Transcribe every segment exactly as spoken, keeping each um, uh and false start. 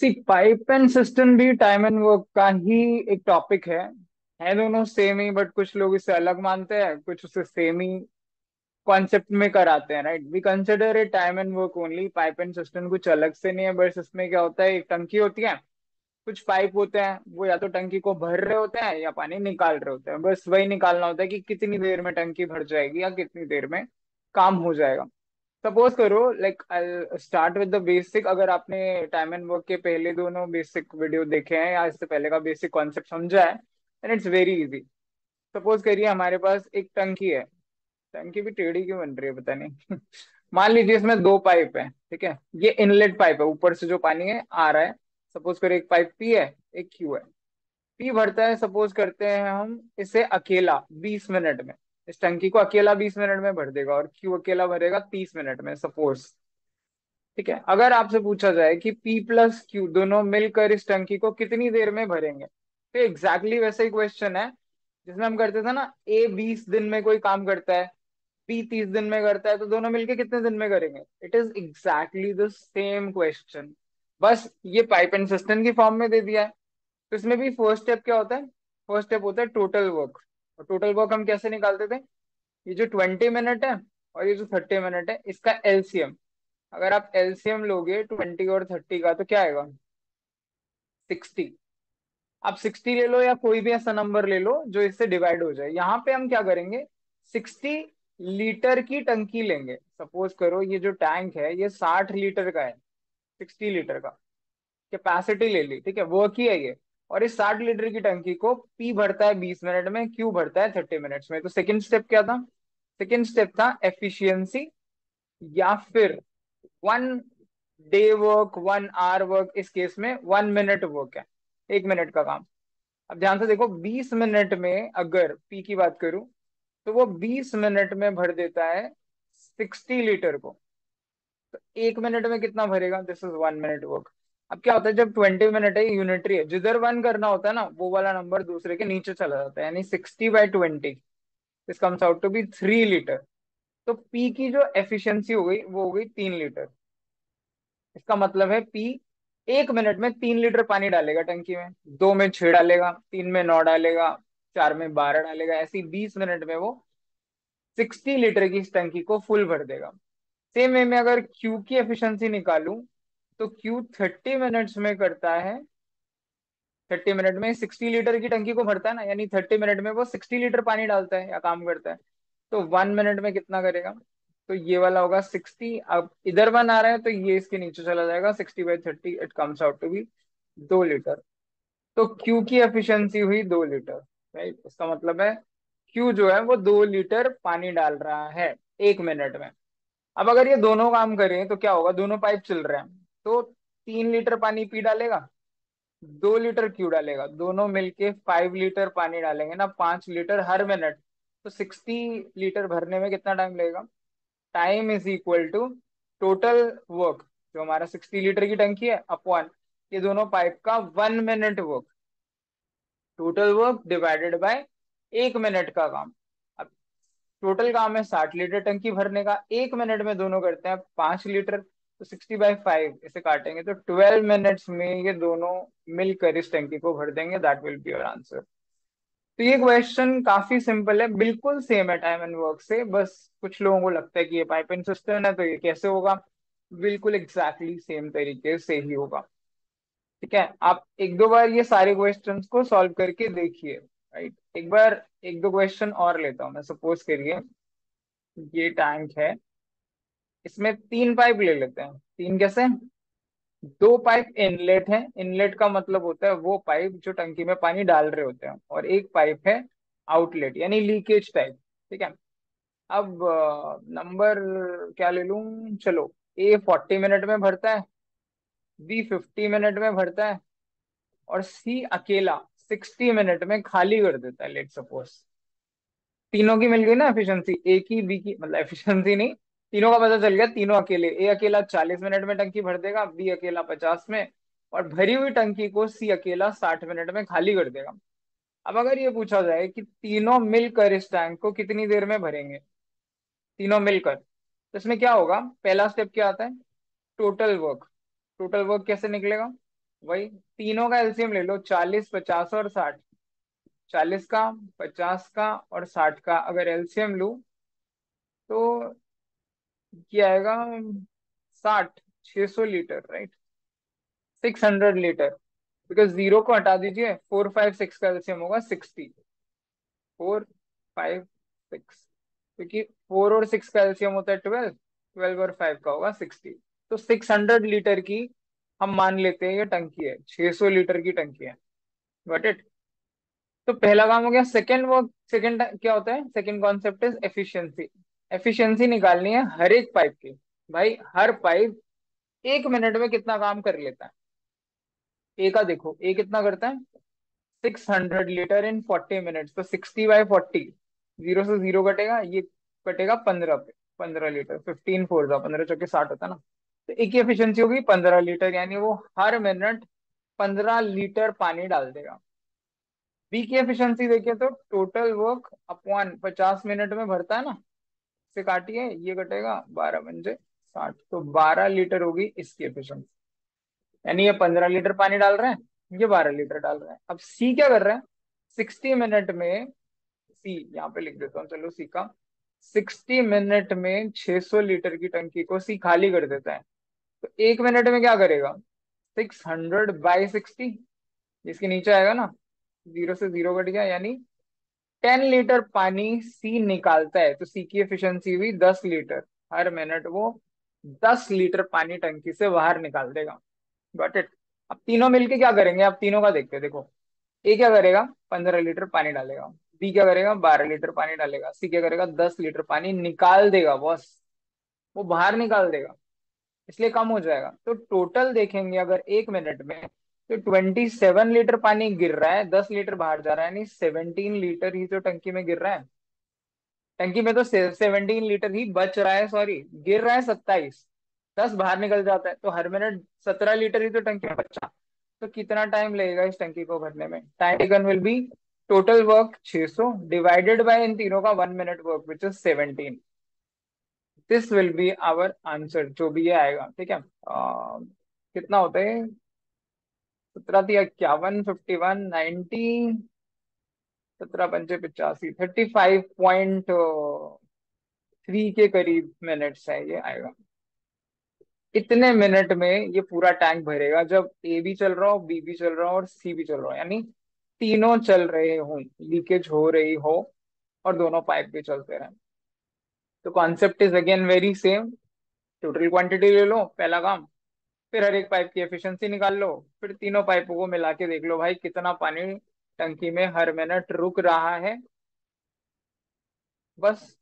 C pipe and system भी time and work का ही एक टॉपिक है है दोनों सेम ही, बट कुछ लोग इसे अलग मानते हैं, कुछ उसे सेम ही कॉन्सेप्ट में कराते हैं, right. We consider a time and work only. Pipe and system कुछ अलग से नहीं है, बस इसमें क्या होता है, एक टंकी होती है, कुछ पाइप होते हैं, वो या तो टंकी को भर रहे होते हैं या पानी निकाल रहे होते हैं। बस वही निकालना होता है कि कितनी देर में टंकी भर जाएगी या कितनी देर में काम हो जाएगा। सपोज करो, like I start with the basic. अगर आपने टाइम एंड वर्क के पहले दोनों बेसिक वीडियो देखे हैं या इससे पहले का बेसिक कॉन्सेप्ट समझा है, and it's very easy. Suppose करिए हमारे पास एक टंकी है, टंकी भी टेढ़ी क्यों बन रही है पता नहीं मान लीजिए इसमें दो पाइप है, ठीक है, ये इनलेट पाइप है, ऊपर से जो पानी है आ रहा है। सपोज करो एक पाइप पी है, एक क्यू है। पी भरता है, सपोज करते हैं हम इसे अकेला बीस मिनट में, इस टंकी को अकेला बीस मिनट में भर देगा, और क्यू अकेला भरेगा तीस मिनट में सपोज, ठीक है। अगर आपसे पूछा जाए कि पी प्लस क्यू दोनों मिलकर इस टंकी को कितनी देर में भरेंगे, तो एग्जैक्टली वैसा ही क्वेश्चन है जिसमें हम करते थे ना, ए बीस दिन में कोई काम करता है, तीस दिन में करता है, तो दोनों मिलके कितने दिन में करेंगे। It is exactly the same question, बस ये पाइप एंड सिस्टम की फॉर्म में दे दिया है। तो इसमें भी फर्स्ट स्टेप क्या होता है, फर्स्ट स्टेप होता है टोटल वर्क। और टोटल वर्क हम कैसे निकालते थे, ये जो बीस मिनट है और ये जो तीस मिनट है, इसका एलसीएम। अगर आप एलसीएम लोगे बीस और तीस का, तो क्या आएगा, साठ। आप साठ ले लो या कोई भी ऐसा नंबर ले लो जो इससे डिवाइड हो जाए। यहाँ पे हम क्या करेंगे, साठ लीटर की टंकी लेंगे। सपोज करो ये जो टैंक है ये साठ लीटर का है, साठ लीटर का कैपेसिटी ले ली, ठीक है, वर्क ही है ये। और इस साठ लीटर की टंकी को P भरता है बीस मिनट में, Q भरता है तीस मिनट्स में। तो सेकंड स्टेप क्या था, सेकंड स्टेप था एफिशिएंसी, या फिर one day work, one hour work, इस केस में वन मिनट वर्क है, एक मिनट का काम। अब ध्यान से देखो, बीस मिनट में अगर P की बात करूं तो वो बीस मिनट में भर देता है साठ लीटर को, तो एक मिनट में कितना भरेगा, this is one minute work. अब क्या होता है, जब बीस मिनट है, यूनिटरी है, जिधर वन करना होता है ना वो वाला नंबर दूसरे के नीचे चला जाता है, यानी साठ बाय बीस, this comes out to be three litre. तो पी की जो एफिशिएंसी हो गई वो हो गई तीन लीटर। इसका मतलब है पी एक मिनट में तीन लीटर पानी डालेगा टंकी में, दो में छह डालेगा, तीन में नौ डालेगा, चार में बारह डालेगा, ऐसी बीस मिनट में वो साठ लीटर की इस टंकी को फुल भर देगा। सेम वे में अगर Q की एफिशिएंसी निकालूं तो Q तीस मिनट्स में करता है, तीस मिनट में साठ लीटर की टंकी को भरता है ना, यानी तीस मिनट में वो साठ लीटर पानी डालता है या काम करता है, तो वन मिनट में कितना करेगा, तो ये वाला होगा साठ। अब इधर वन आ रहा है तो ये इसके नीचे चला जाएगा, साठ बाई तीस, it comes out to be दो लीटर। तो Q की एफिशिएंसी हुई दो लीटर, राइट right? इसका मतलब है Q जो है वो दो लीटर पानी डाल रहा है एक मिनट में। अब अगर ये दोनों काम करें तो क्या होगा, दोनों पाइप चल रहे हैं, तो तीन लीटर पानी P डालेगा, दो लीटर Q डालेगा, दोनों मिलके फाइव लीटर पानी डालेंगे ना, पांच लीटर हर मिनट, तो सिक्सटी लीटर भरने में कितना टाइम लगेगा। Time is equal to total work, जो हमारा सिक्सटी लीटर की टंकी है, अपॉन ये दोनों पाइप का one minute work, total work divided by एक मिनट का काम। अब टोटल काम है साठ लीटर टंकी भरने का, एक मिनट में दोनों करते हैं पांच लीटर, तो साठ बाय पांच इसे काटेंगे, तो बारह मिनट्स में ये दोनों मिलकर इस टंकी को भर देंगे। That will be your answer. तो ये क्वेश्चन काफी सिंपल है, बिल्कुल सेम है टाइम एंड वर्क से, बस कुछ लोगों को लगता है कि ये पाइप एंड सिस्टम है तो ये कैसे होगा, बिल्कुल एग्जैक्टली सेम तरीके से ही होगा, ठीक है। आप एक दो बार ये सारे क्वेश्चंस को सॉल्व करके देखिए, राइट। एक बार एक दो क्वेश्चन और लेता हूं मैं। सपोज करिए ये टैंक है, इसमें तीन पाइप ले लेते हैं। तीन कैसे, दो पाइप इनलेट है, इनलेट का मतलब होता है वो पाइप जो टंकी में पानी डाल रहे होते हैं, और एक पाइप है आउटलेट यानी लीकेज टाइप, ठीक है। अब नंबर क्या ले लू, चलो ए फोर्टी मिनट में भरता है, बी फिफ्टी मिनट में भरता है, और सी अकेला साठ मिनट में खाली कर देता है। लेट सपोज तीनों की मिल गई ना एफिशिएंसी, ए की बी की, मतलब एफिशिएंसी नहीं, तीनों का पता चल गया। तीनों अकेले, ए अकेला चालीस मिनट में टंकी भर देगा, बी अकेला पचास में, और भरी हुई टंकी को सी अकेला साठ मिनट में खाली कर देगा। अब अगर ये पूछा जाए कि तीनों मिलकर इस टैंक को कितनी देर में भरेंगे, तीनों मिलकर, तो इसमें क्या होगा, पहला स्टेप क्या आता है, टोटल वर्क। टोटल वर्क कैसे निकलेगा, वही तीनों का एलसीएम ले लो, चालीस, पचास और साठ। चालीस का, पचास का और साठ का अगर एलसीएम लू तो क्या आएगा, साठ, छह सौ litre, right, six hundred litre. Because zero को हटा दीजिए, फोर फाइव सिक्स का एलसीएम होगा सिक्सटी, फोर फाइव सिक्स, क्योंकि फोर और सिक्स का एलसीएम होता है ट्वेल्व, ट्वेल्व और फाइव का होगा सिक्सटी। तो सिक्स हंड्रेड लीटर की हम मान लेते हैं ये टंकी है, छह सौ लीटर की टंकी है, गॉट इट। तो पहला काम हो गया। सेकेंड वो सेकेंड क्या होता है, second concept is efficiency. Efficiency निकालनी है हर एक पाइप की। भाई हर पाइप एक मिनट में कितना काम कर लेता है, ए का देखो, ए कितना करता है six hundred litre in forty minutes, तो सिक्सटी बाई फोर्टी, जीरो से जीरो कटेगा, ये कटेगा पंद्रह पे, पंद्रह लीटर, फिफ्टीन फोर जा पंद्रह चौके साठ होता है ना, तो एक ही एफिशिएंसी होगी पंद्रह लीटर, यानी वो हर मिनट पंद्रह लीटर पानी डाल देगा। बी की एफिशिएंसी देखिए तो टोटल वर्क अपॉन पचास मिनट में भरता है ना, से काटिए ये कटेगा बारह पंजे साठ, तो बारह लीटर होगी इसकी एफिशिएंसी, यानी ये पंद्रह लीटर पानी डाल रहे हैं, ये बारह लीटर डाल रहे हैं। अब सी क्या कर रहे हैं, सिक्सटी मिनट में, सी यहाँ पे लिख देता हूँ, चलो सी का, सिक्सटी मिनट में छह सौ लीटर की टंकी को सी खाली कर देता है, तो एक मिनट में क्या करेगा सिक्स हंड्रेड बाई सिक्सटी, जिसके नीचे आएगा ना, जीरो से जीरो कट गया, यानी टेन लीटर पानी सी निकालता है। तो सी की एफिशिएंसी हुई दस लीटर, हर मिनट वो दस लीटर पानी टंकी से बाहर निकाल देगा, गॉट इट। अब तीनों मिलके क्या करेंगे, अब तीनों का देखते हैं। देखो ए क्या करेगा पंद्रह लीटर पानी डालेगा, बी क्या करेगा बारह लीटर पानी डालेगा, सी क्या करेगा दस लीटर पानी निकाल देगा, बस वो बाहर निकाल देगा, इसलिए कम हो जाएगा। तो टोटल देखेंगे अगर एक मिनट में तो सत्ताईस लीटर पानी गिर रहा है, दस लीटर बाहर जा रहा है, यानी सत्रह लीटर ही तो टंकी में गिर रहा है, टंकी में तो सत्रह लीटर ही बच रहा है, सॉरी गिर रहा है सत्ताईस, दस बाहर निकल जाता है, तो हर मिनट सत्रह लीटर ही तो टंकी में बचा। तो कितना टाइम लगेगा इस टंकी को भरने में, time taken will be total work छह सौ डिवाइडेड बाय इन तीनों का one minute work which is सत्रह। This will be our answer, जो भी ये आएगा, ठीक है। आ, कितना होता है सत्रह दिया इक्यावन, फिफ्टी वन, नाइनटी, सत्रह पंचे पिचासी, थर्टी फाइव पॉइंट थ्री के करीब मिनट्स है ये आएगा। इतने मिनट में ये पूरा टैंक भरेगा, जब ए भी चल रहा हो, बी भी चल रहा हो और सी भी चल रहा हो, यानी तीनों चल रहे हों, लीकेज हो रही हो और दोनों पाइप भी चलते रहें। तो concept is again very same, total quantity ले लो पहला काम, फिर हर एक पाइप की एफिशिएंसी निकाल लो, फिर तीनों पाइपों को मिला के देख लो भाई कितना पानी टंकी में हर मिनट रुक रहा है, बस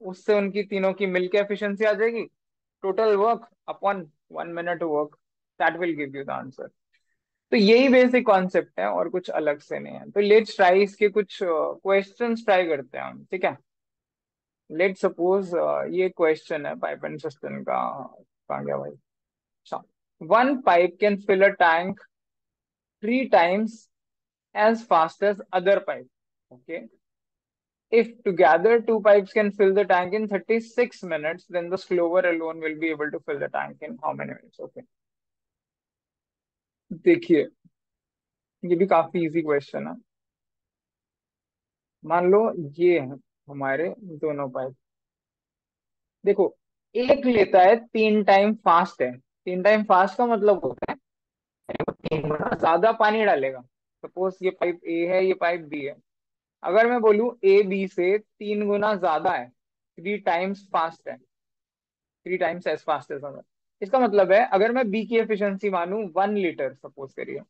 उससे उनकी तीनों की मिलके एफिशिएंसी आ जाएगी, total work upon one minute work, that will give you the answer. तो यही बेसिक कॉन्सेप्ट है और कुछ अलग से नहीं है। तो लेट्स ट्राई, इसके कुछ क्वेश्चंस ट्राई करते हैं हम, ठीक है। लेट सपोज ये क्वेश्चन है पाइप एंड सिस्टम का, कहाँ गया भाई, One pipe can fill a tank three times as fast as other pipe. Okay. If together two pipes can fill the tank in thirty-six minutes, then the slower alone will be able to fill the tank in how many minutes? Okay. देखिए, ये भी काफी easy question है। मान लो ये है हमारे दोनों pipe। देखो, एक लेता है तीन टाइम फास्ट है, तीन टाइम फास्ट का मतलब होता है तीन गुना ज्यादा पानी डालेगा। सपोज ये पाइप ए है, ये पाइप बी है, अगर मैं बोलूं ए बी से तीन गुना ज्यादा है, थ्री टाइम्स फास्ट है, थ्री टाइम्स एज फास्ट है, इसका मतलब है अगर मैं बी की एफिशिएंसी मानूं वन लीटर सपोज करिए,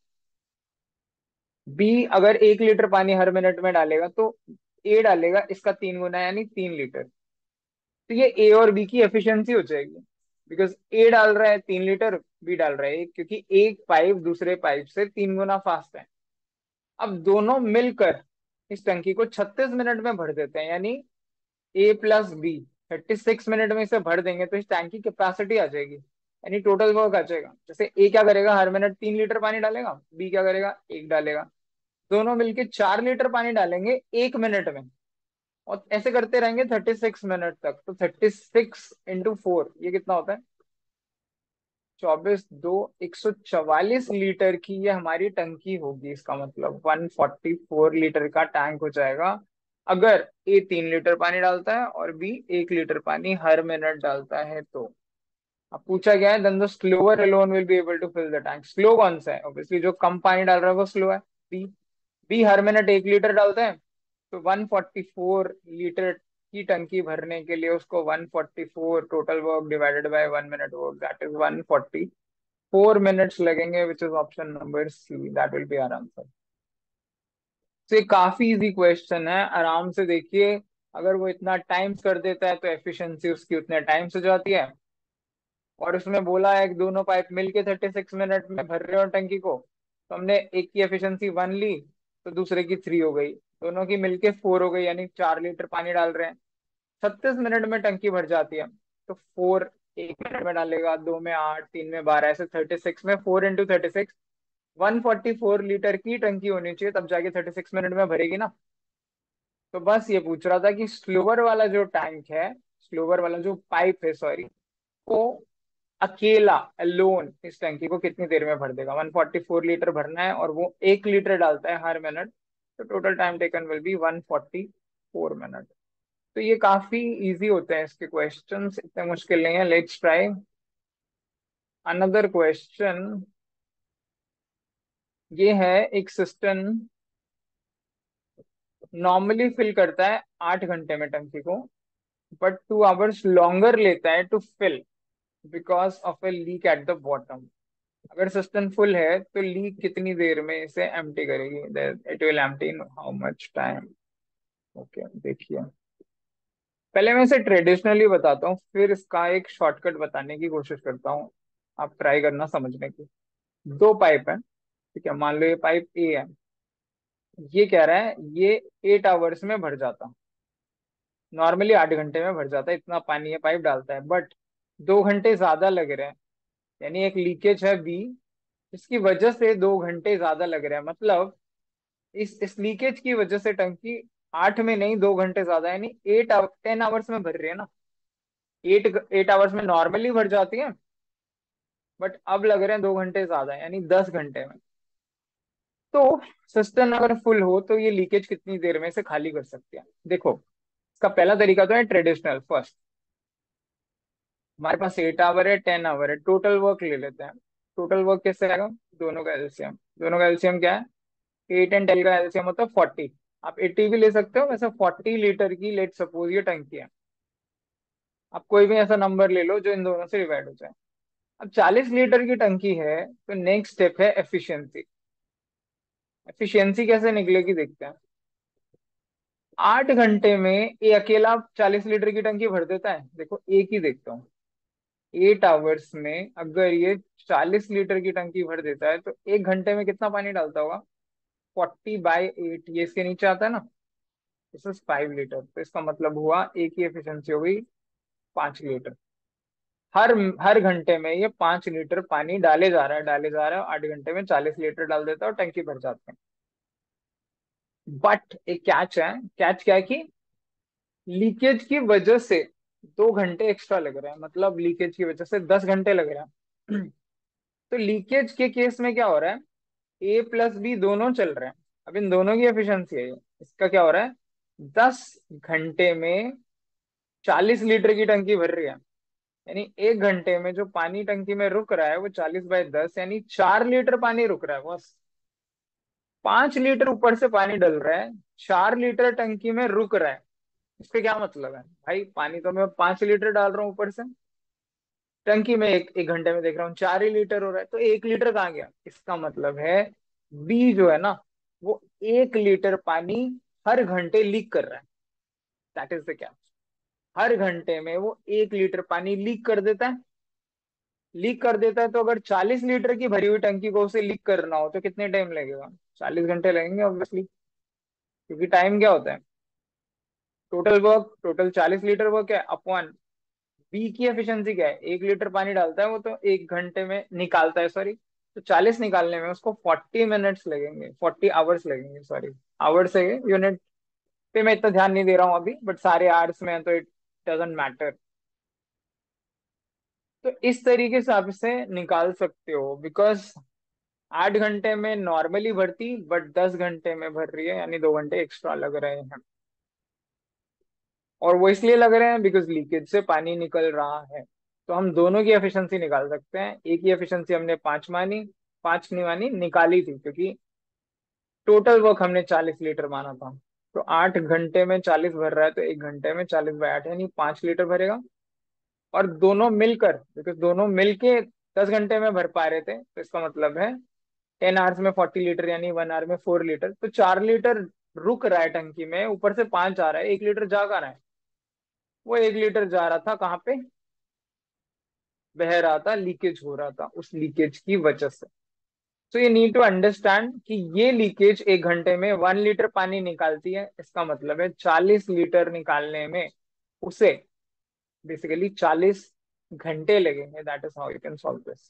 बी अगर एक लीटर पानी हर मिनट में डालेगा तो ए डालेगा इसका तीन गुना यानी तीन लीटर, तो ये ए और बी की एफिशिएंसी हो जाएगी। बिकॉज ए डाल रहा है तीन लीटर, बी डाल रहा है, क्योंकि एक पाइप दूसरे पाइप से तीन गुना फास्ट है। अब दोनों मिलकर इस टंकी को छत्तीस मिनट में भर देते हैं, यानी ए प्लस बी छत्तीस मिनट में इसे भर देंगे, तो इस टैंक की कैपेसिटी आ जाएगी, यानी टोटल वर्क आ जाएगा। जैसे ए क्या करेगा हर मिनट तीन लीटर पानी डालेगा, बी क्या करेगा एक डालेगा, दोनों मिलकर चार लीटर पानी डालेंगे एक मिनट में, और ऐसे करते रहेंगे थर्टी सिक्स मिनट तक। तो थर्टी सिक्स इंटू फोर ये कितना होता है चौबीस दो एक सौ चवालीस लीटर की ये हमारी टंकी होगी। इसका मतलब एक सौ चौवालीस लीटर का टैंक हो जाएगा अगर ए तीन लीटर पानी डालता है और बी एक लीटर पानी हर मिनट डालता है। तो अब पूछा गया है then the slower alone will be able to fill the tank. Slow कौन सा है? ऑब्वियसली जो कम पानी डाल रहा है वो स्लो है। बी बी हर मिनट एक लीटर डालता है तो एक सौ चौवालीस लीटर की टंकी भरने के लिए उसको एक सौ चौवालीस total work divided by one minute work that is एक सौ चौवालीस मिनट्स लगेंगे which is option number C that will be our answer. तो ये काफी इजी क्वेश्चन है, आराम से देखिए। अगर वो इतना टाइम कर देता है तो एफिशिएंसी उसकी उतने टाइम से जाती है। और उसमें बोला है कि दोनों पाइप मिलके छत्तीस मिनट में भर रहे हो टंकी को, तो हमने एक की एफिशिएंसी वन ली तो दूसरे की थ्री हो गई, दोनों की मिलके फोर हो गई, यानी चार लीटर पानी डाल रहे हैं। छत्तीस मिनट में टंकी भर जाती है तो फोर एक मिनट में डालेगा, दो में आठ, तीन में बारह, ऐसे छत्तीस में four into thirty six one forty four litre की टंकी होनी चाहिए तब जाके छत्तीस मिनट में भरेगी ना। तो बस ये पूछ रहा था कि स्लोअर वाला जो टैंक है, स्लोअर वाला जो पाइप है सॉरी, वो अकेला अलोन इस टंकी को कितनी देर में भर देगा। एक सौ चौवालीस लीटर भरना है और वो एक लीटर डालता है हर मिनट, तो total time taken will be एक सौ चौवालीस मिनट। तो ये काफी इजी होते हैं, इसके क्वेश्चंस इतने मुश्किल नहीं है। Let's try another question. ये है एक सिस्टम नॉर्मली फिल करता है आठ घंटे में टंकी को, बट टू आवर्स लॉन्गर लेता है to fill because of a leak at the bottom. अगर सिस्टम फुल है तो लीक कितनी देर में इसे एम्प्टी करेगी? It will empty in how much time? Okay, देखिए पहले मैं इसे ट्रेडिशनली बताता हूँ, फिर इसका एक शॉर्टकट बताने की कोशिश करता हूँ, आप ट्राई करना समझने की। दो पाइप है, ठीक है, मान लो ये पाइप ए है। ये कह रहा है ये एट आवर्स में भर जाता, नॉर्मली आठ घंटे में भर जाता है, इतना पानी ये पाइप डालता है, बट दो घंटे ज्यादा लग रहे हैं, यानी एक लीकेज है बी, इसकी वजह से दो घंटे ज्यादा लग रहे हैं। मतलब इस इस लीकेज की वजह से टंकी आठ में नहीं दो घंटे ज्यादा, यानी एट टेन आवर्स में भर रही है ना। एट एट आवर्स में नॉर्मली भर जाती है बट अब लग रहे हैं दो घंटे ज्यादा, यानी दस घंटे में। तो सिस्टम अगर फुल हो तो ये लीकेज कितनी देर में से खाली कर सकती है? देखो इसका पहला तरीका तो है ट्रेडिशनल फर्स्ट। हमारे पास एट आवर है, टेन आवर है, टोटल वर्क ले लेते हैं। टोटल वर्क कैसे आएगा? दोनों का एलसीएम। दोनों का एलसीएम क्या है? एट एंड टेन का एलसीएम होता है फोर्टी। आप एटी भी ले सकते हो, वैसे फोर्टी लीटर की लेट सपोज ये टंकी है, आप कोई भी ऐसा नंबर ले लो जो इन दोनों से डिवाइड हो जाए। अब चालीस लीटर की टंकी है तो नेक्स्ट स्टेप है एफिशिएंसी। एफिशिएंसी कैसे निकलेगी देखते हैं। आठ घंटे में ये अकेला चालीस लीटर की टंकी भर देता है, देखो एक ही देखता हूँ। एट आवर्स में अगर ये चालीस लीटर की टंकी भर देता है तो एक घंटे में कितना पानी डालता होगा? फोर्टी बाई एट, ये इसके नीचे आता है ना, दिस इज फाइव लीटर। तो इसका मतलब हुआ एक ही एफिशिएंसी हो गई पांच लीटर। हर हर घंटे में ये पांच लीटर पानी डाले जा रहा है डाले जा रहा है आठ घंटे में चालीस लीटर डाल देता है और टंकी भर जाती है। बट एक कैच है, कैच क्या है कि लीकेज की वजह से दो घंटे एक्स्ट्रा लग रहे हैं, मतलब लीकेज की वजह से दस घंटे लग रहे हैं। तो लीकेज के केस में क्या हो रहा है? ए प्लस बी दोनों चल रहे हैं, अब इन दोनों की एफिशिएंसी है ये। इसका क्या हो रहा है? दस घंटे में चालीस लीटर की टंकी भर रही है, यानी एक घंटे में जो पानी टंकी में रुक रहा है वो चालीस बाई दस यानी चार लीटर पानी रुक रहा है। बस पांच लीटर ऊपर से पानी डल रहा है, चार लीटर टंकी में रुक रहा है। इसका क्या मतलब है भाई? पानी तो मैं पांच लीटर डाल रहा हूँ, ऊपर से टंकी में एक एक घंटे में देख रहा हूँ चार ही लीटर हो रहा है, तो एक लीटर कहाँ गया? इसका मतलब है बी जो है ना वो एक लीटर पानी हर घंटे लीक कर रहा है। That is the catch. हर घंटे में वो एक लीटर पानी लीक कर देता है लीक कर देता है तो अगर चालीस लीटर की भरी हुई टंकी को उसे लीक करना हो तो कितने टाइम लगेगा? चालीस घंटे लगेंगे ऑब्वियसली, क्योंकि टाइम क्या होता है? टोटल वर्क, टोटल चालीस लीटर वर्क है अपॉन बी की एफिशिएंसी क्या है? एक लीटर पानी डालता है वो तो एक घंटे में निकालता है, सॉरी तो चालीस निकालने में उसको फोर्टी मिनट्स लगेंगे, फोर्टी आवर्स लगेंगे, सॉरी आवर्स है यूनिट पे मैं इतना ध्यान नहीं दे रहा हूँ अभी, बट सारे आवर्स में है तो इट डजंट मैटर। तो इस तरीके से आप इसे निकाल सकते हो, बिकॉज आठ घंटे में नॉर्मली भरती बट दस घंटे में भर रही है, यानी दो घंटे एक्स्ट्रा लग रहे हैं। और वो इसलिए लग रहे हैं बिकॉज लीकेज से पानी निकल रहा है। तो हम दोनों की एफिशिएंसी निकाल सकते हैं। एक ही एफिशिएंसी हमने पांच मानी, पांच नहीं मानी, निकाली थी क्योंकि टोटल वर्क हमने चालीस लीटर माना था। तो आठ घंटे में चालीस भर रहा है तो एक घंटे में चालीस बाय आठ यानी पांच लीटर भरेगा। और दोनों मिलकर, बिकॉज दोनों मिलके दस घंटे में भर पा रहे थे, तो इसका मतलब है टेन आवर्स में फोर्टी लीटर यानी वन आवर में फोर लीटर। तो चार लीटर रुक रहा है टंकी में, ऊपर से पांच आ रहा है, एक लीटर जा रहा है। वो एक लीटर जा रहा था कहाँ पे, बह रहा था, लीकेज हो रहा था, उस लीकेज की वजह से। So you need to understand कि ये लीकेज एक घंटे में वन लीटर पानी निकालती है, इसका मतलब है चालीस लीटर निकालने में उसे बेसिकली चालीस घंटे लगेंगे। That is how you can solve this.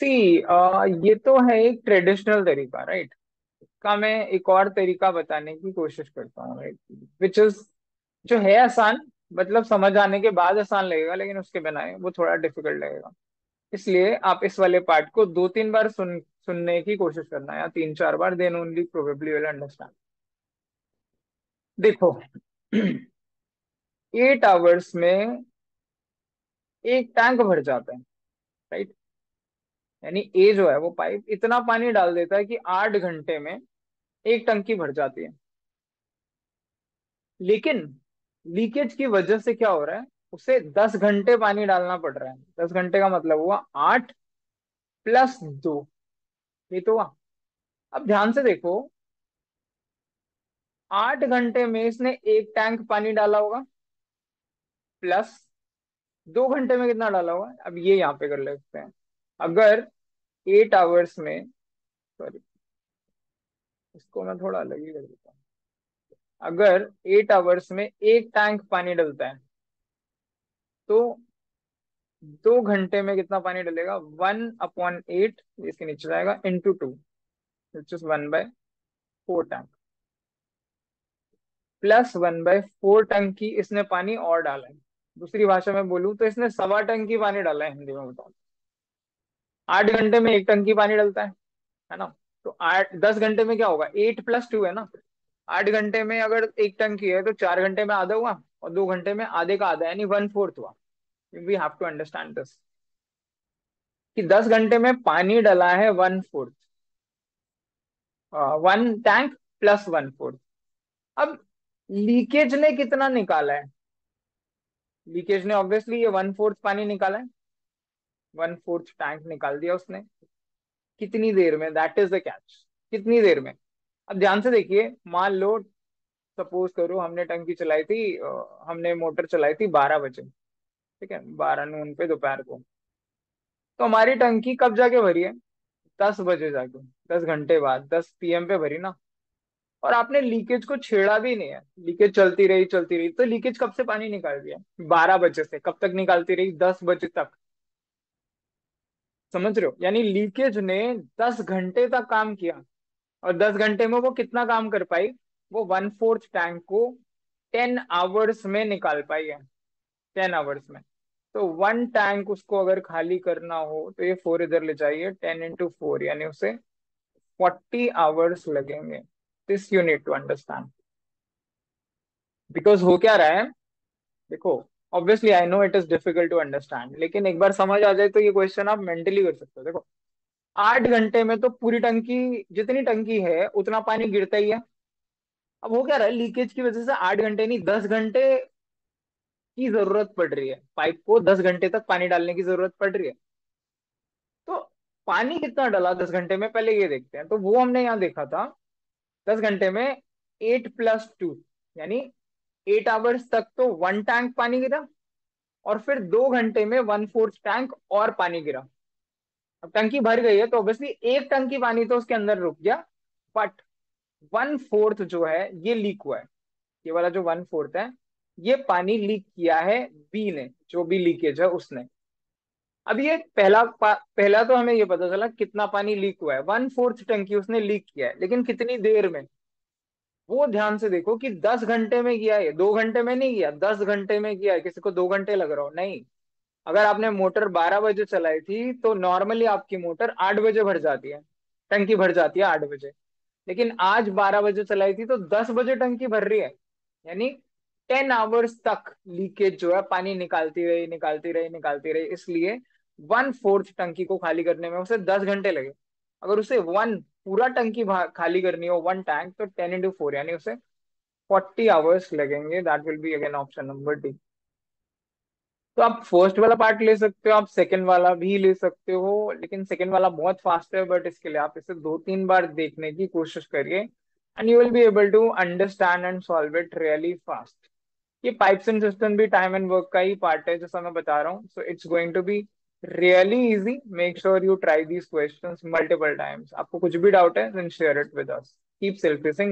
See uh, ये तो है एक ट्रेडिशनल तरीका, राइट right? इसका मैं एक और तरीका बताने की कोशिश करता हूँ, राइट विच इज जो है आसान, मतलब समझ आने के बाद आसान लगेगा, लेकिन उसके बनाए वो थोड़ा डिफिकल्ट लगेगा। इसलिए आप इस वाले पार्ट को दो तीन बार सुन सुनने की कोशिश करना या तीन चार बार, then only probably will understand. देखो एट आवर्स में एक टैंक भर जाता है, राइट यानी ए जो है वो पाइप इतना पानी डाल देता है कि आठ घंटे में एक टंकी भर जाती है। लेकिन लीकेज की वजह से क्या हो रहा है, उसे दस घंटे पानी डालना पड़ रहा है। दस घंटे का मतलब हुआ आठ प्लस दो, ये तो हुआ। अब ध्यान से देखो, आठ घंटे में इसने एक टैंक पानी डाला होगा, प्लस दो घंटे में कितना डाला होगा। अब ये यहाँ पे कर लेते हैं, अगर एट आवर्स में, सॉरी इसको मैं थोड़ा अलग ही कर देता हूँ, अगर एट आवर्स में एक टैंक पानी डलता है तो दो घंटे में कितना पानी डलेगा, वन अपॉन एट इसके नीचे जाएगा into two which is one by four tank, plus one by four टंकी इसने पानी और डाला है। दूसरी भाषा में बोलूं तो इसने सवा टंकी पानी डाला है, हिंदी में बताऊं। आठ घंटे में एक टंकी पानी डलता है है ना, तो आठ दस घंटे में क्या होगा, एट प्लस टू है ना। आठ घंटे में अगर एक टंकी है तो चार घंटे में आधा हुआ और दो घंटे में आधे का आधा यानी वन फोर्थ हुआ। We have to understand this कि दस घंटे में पानी डला है one fourth, one tank plus one fourth. अब लीकेज ने कितना निकाला है, लीकेज ने ऑब्वियसली ये वन फोर्थ पानी निकाला है, वन फोर्थ टैंक निकाल दिया उसने। कितनी देर में, दैट इज द कैच, कितनी देर में। अब ध्यान से देखिए, मान लो सपोज करो हमने टंकी चलाई थी, हमने मोटर चलाई थी बारह बजे, ठीक है, बारह नून पे दोपहर को। तो हमारी टंकी कब जाके भरी है, दस बजे जाके, दस घंटे बाद, दस पीएम पे भरी ना। और आपने लीकेज को छेड़ा भी नहीं है, लीकेज चलती रही चलती रही। तो लीकेज कब से पानी निकाल दिया, बारह बजे से। कब तक निकालती रही, दस बजे तक, समझ रहे हो। यानी लीकेज ने दस घंटे तक काम किया और दस घंटे में वो कितना काम कर पाई, वो वन फोर्थ टैंक को टेन आवर्स में निकाल पाई है, टेन आवर्स में। तो वन टैंक उसको अगर खाली करना हो तो ये फोर इधर ले जाइए, टेन इंटू फोर यानी उसे फोर्टी आवर्स लगेंगे। This you need to understand, because हो क्या रहा है, देखो obviously I know it is difficult to understand, लेकिन एक बार समझ आ जाए तो ये क्वेश्चन आप मेंटली कर सकते हो। देखो आठ घंटे में तो पूरी टंकी, जितनी टंकी है उतना पानी गिरता ही है। अब हो क्या रहा है, लीकेज की वजह से आठ घंटे नहीं दस घंटे की जरूरत पड़ रही है, पाइप को दस घंटे तक पानी डालने की जरूरत पड़ रही है। तो पानी कितना डाला दस घंटे में, पहले ये देखते हैं। तो वो हमने यहाँ देखा था, दस घंटे में एट प्लस टू यानी एट आवर्स तक तो वन टैंक पानी गिरा और फिर दो घंटे में वन फोर्थ टैंक और पानी गिरा। अब टंकी भर गई है तो ऑब्वियसली एक टंकी पानी तो उसके अंदर रुक गया, बट वन फोर्थ जो है ये लीक हुआ है। ये वाला जो वन फोर्थ है ये पानी लीक किया है बी ने, जो भी लीकेज है उसने। अब ये पहला पहला तो हमें ये पता चला कितना पानी लीक हुआ है, वन फोर्थ टंकी उसने लीक किया है। लेकिन कितनी देर में, वो ध्यान से देखो कि दस घंटे में किया है, दो घंटे में नहीं किया, दस घंटे में किया है। किसी को दो घंटे लग रहा हो, नहीं, अगर आपने मोटर बारह बजे चलाई थी तो नॉर्मली आपकी मोटर आठ बजे भर जाती है, टंकी भर जाती है आठ बजे, लेकिन आज बारह बजे चलाई थी तो दस बजे टंकी भर रही है, यानी टेन आवर्स तक लीकेज जो है पानी निकालती रही निकालती रही निकालती रही। इसलिए वन फोर्थ टंकी को खाली करने में उसे दस घंटे लगे। अगर उसे वन पूरा टंकी खाली करनी हो, वन टैंक, तो टेन इंटू फोर यानी उसे फोर्टी आवर्स लगेंगे। That will be again option number D. तो आप फर्स्ट वाला पार्ट ले सकते हो, आप सेकंड वाला भी ले सकते हो, लेकिन सेकंड वाला बहुत फास्ट है, बट इसके लिए आप इसे दो तीन बार देखने की कोशिश करिए and you will be able to understand and solve it really fast. ये पाइप्स एंड सिस्टम भी टाइम एंड वर्क का ही पार्ट है जैसा मैं बता रहा हूँ, so it's going to be really easy. Make sure you try these questions multiple times. आपको कुछ भी डाउट है then share it with us. Keep self-teaching.